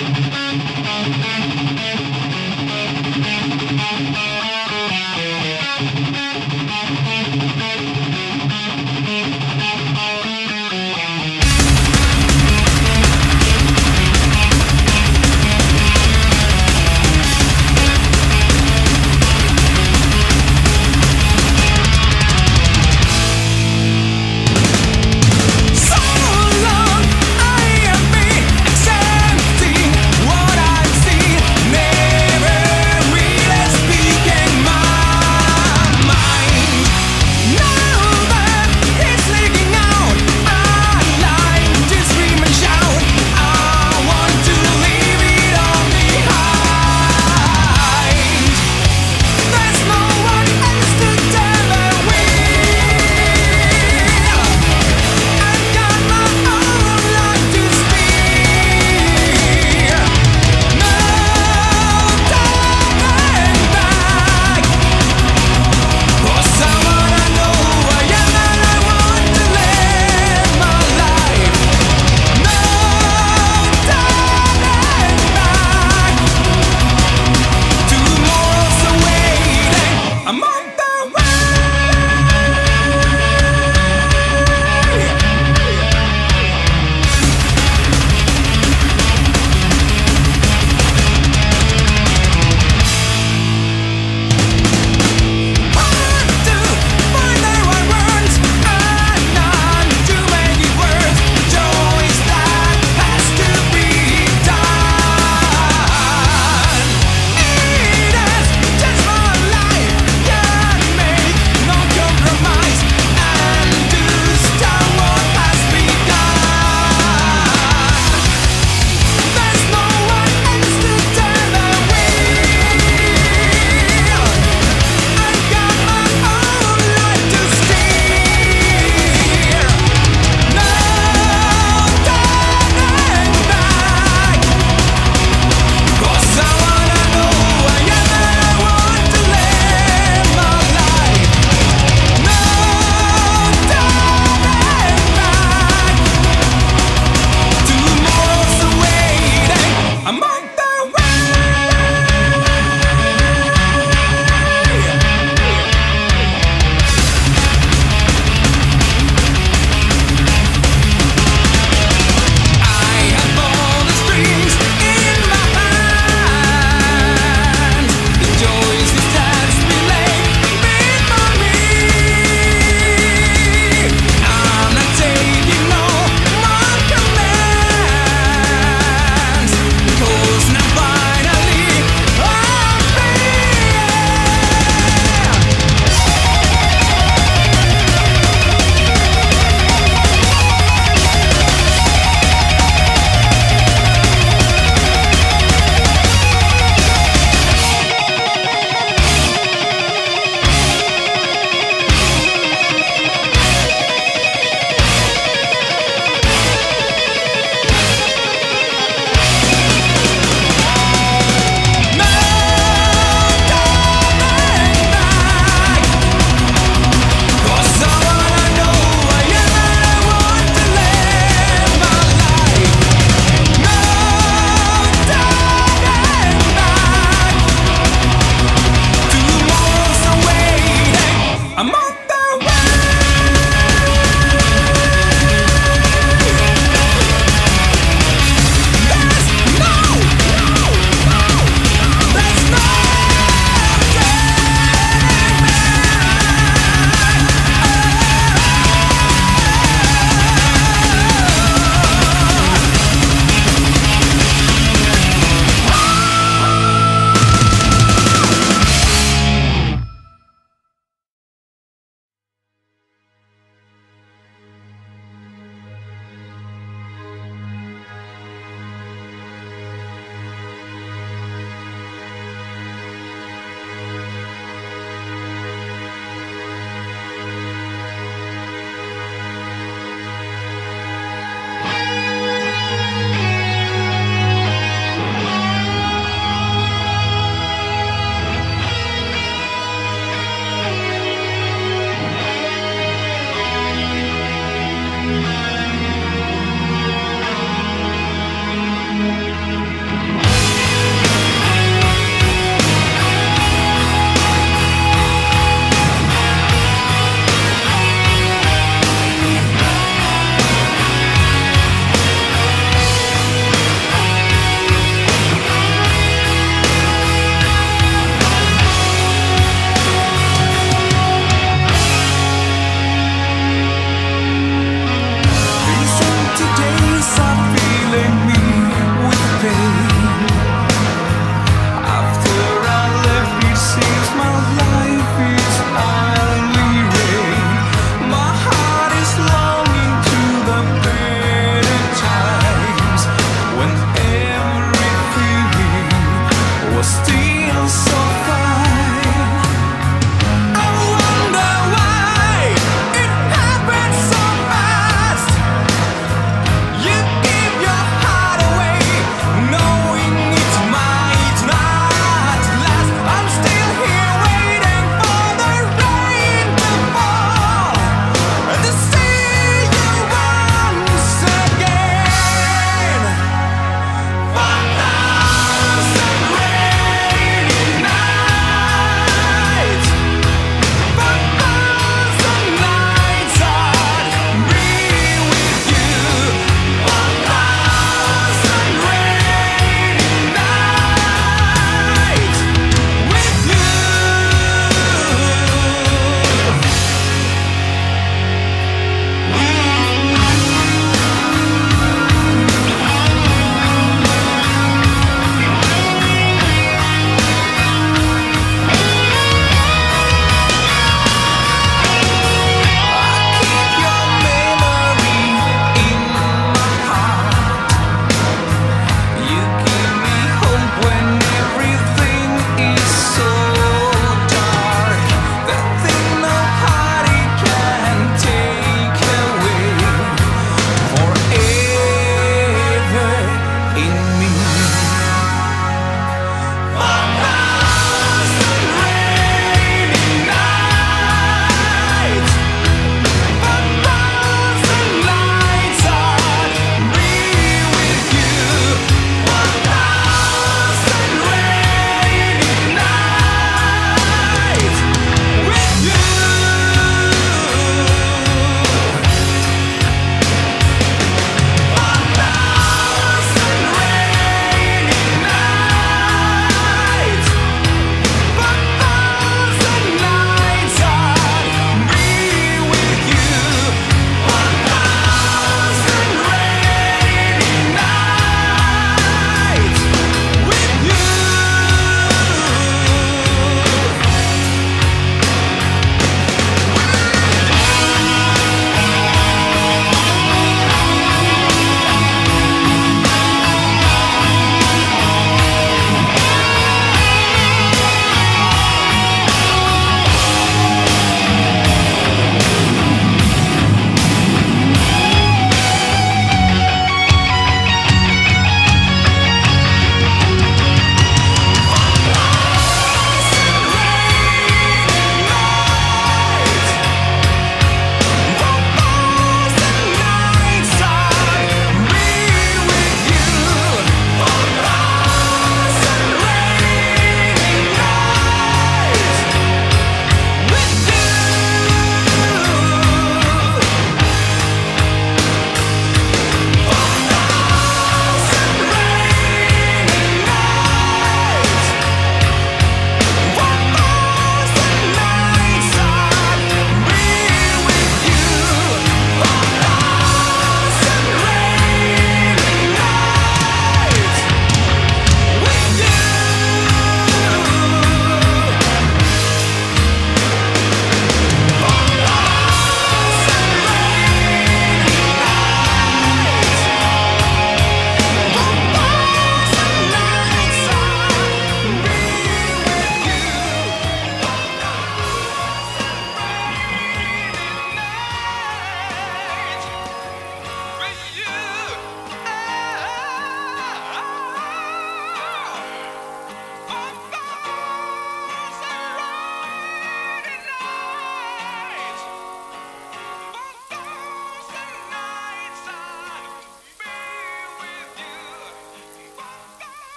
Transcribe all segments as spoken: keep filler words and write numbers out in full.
No!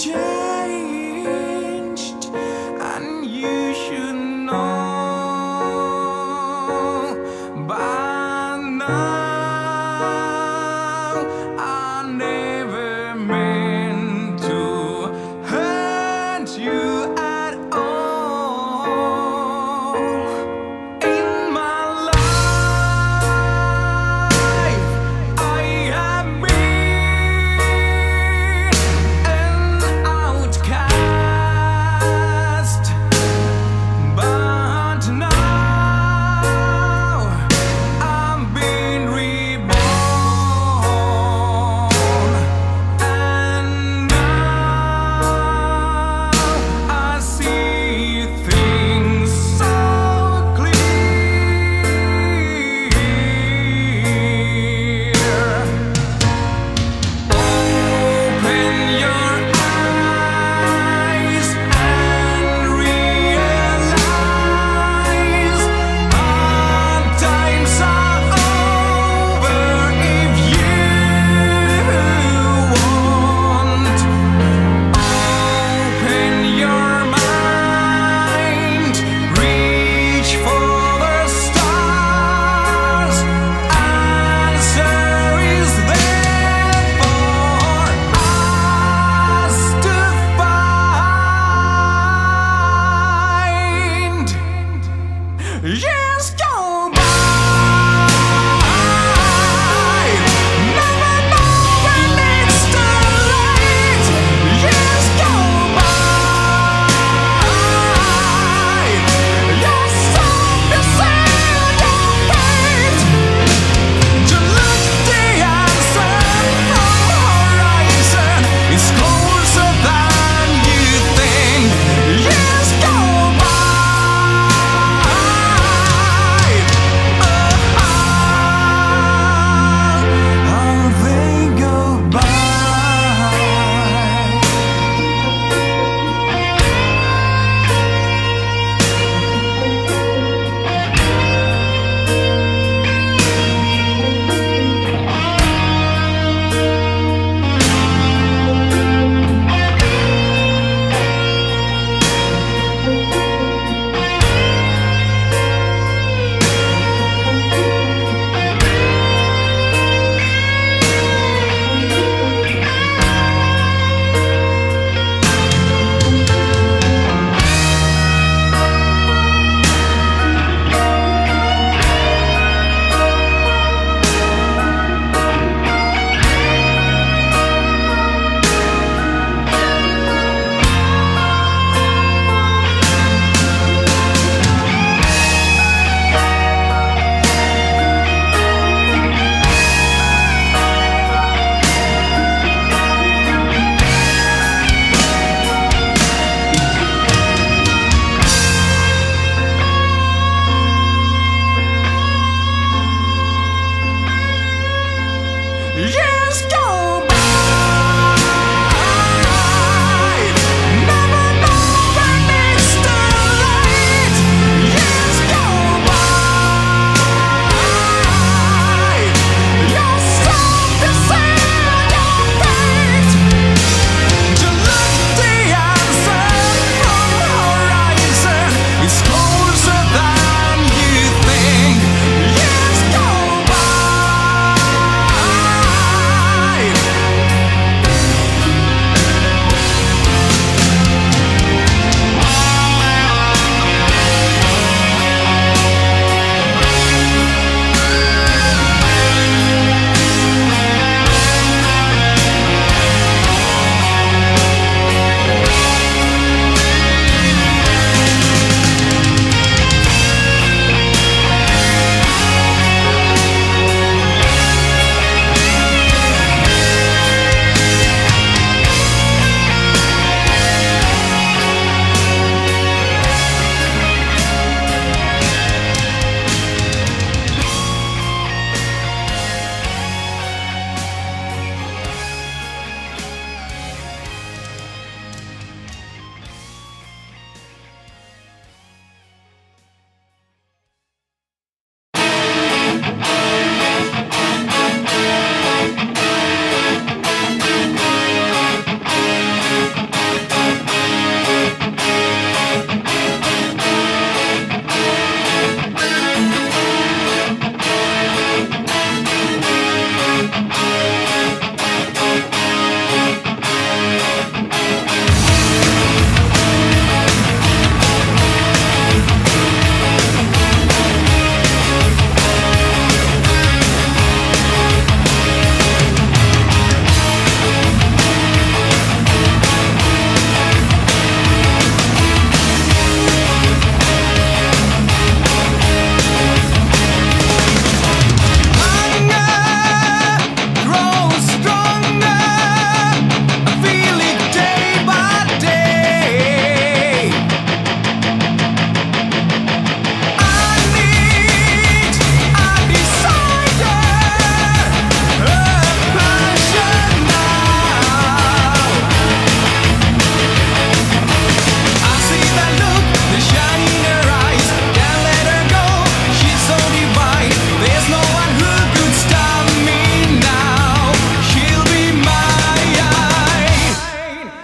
changed, and you should know by now. I never meant to hurt you at all. In my life I have been, and I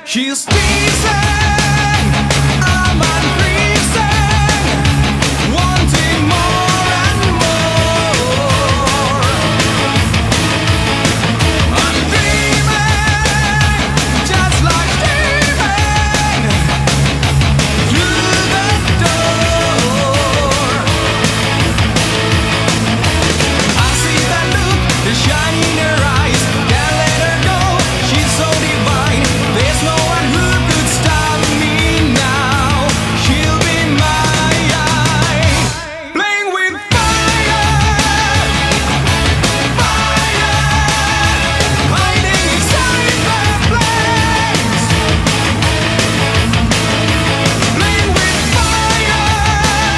She's teasing, I'm unfreezing, wanting more and more. I'm dreaming, just like dreaming, through the door. I see that look, the shine in her eyes. Can't let her go, she's so divine. There's no one who could stop me now. She'll be mine. Playing with fire, fire, hiding inside the flames. Playing with fire, fire, it's a dangerous game. Playing with fire, fire, hiding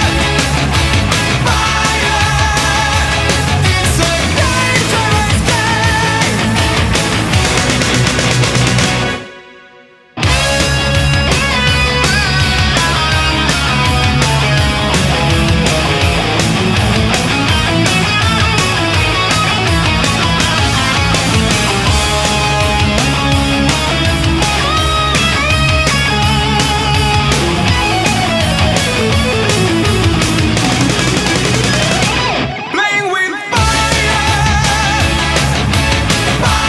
inside the flames. Playing with fire, fire, it's a dangerous game. Playing with fire, fire, it's a dangerous game. Play with fire, fire, hiding inside the flames. Play with fire, fire, it's a dangerous game. Play with fire, hiding inside the flames. It's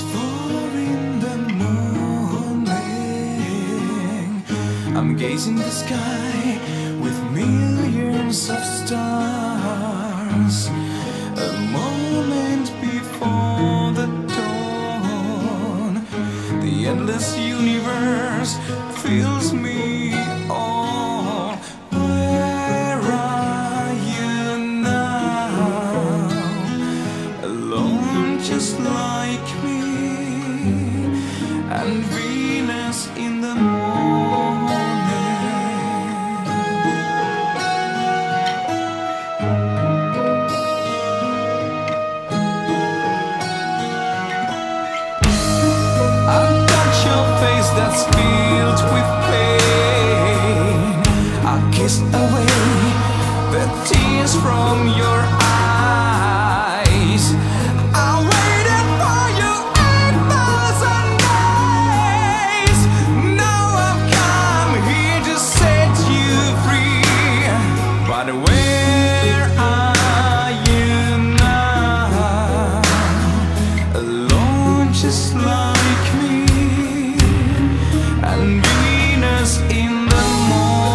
four in the morning. I'm gazing the sky with millions of stars. A moment before the dawn, the endless universe fills me all. Where are you now? Alone, just like me, and Venus in the morning. I touch your face that's filled with pain. I kiss away the tears from your eyes. I waited for you eight thousand days. Now I've come here to set you free. But where are you now? Alone, just like me, and Venus in the morning.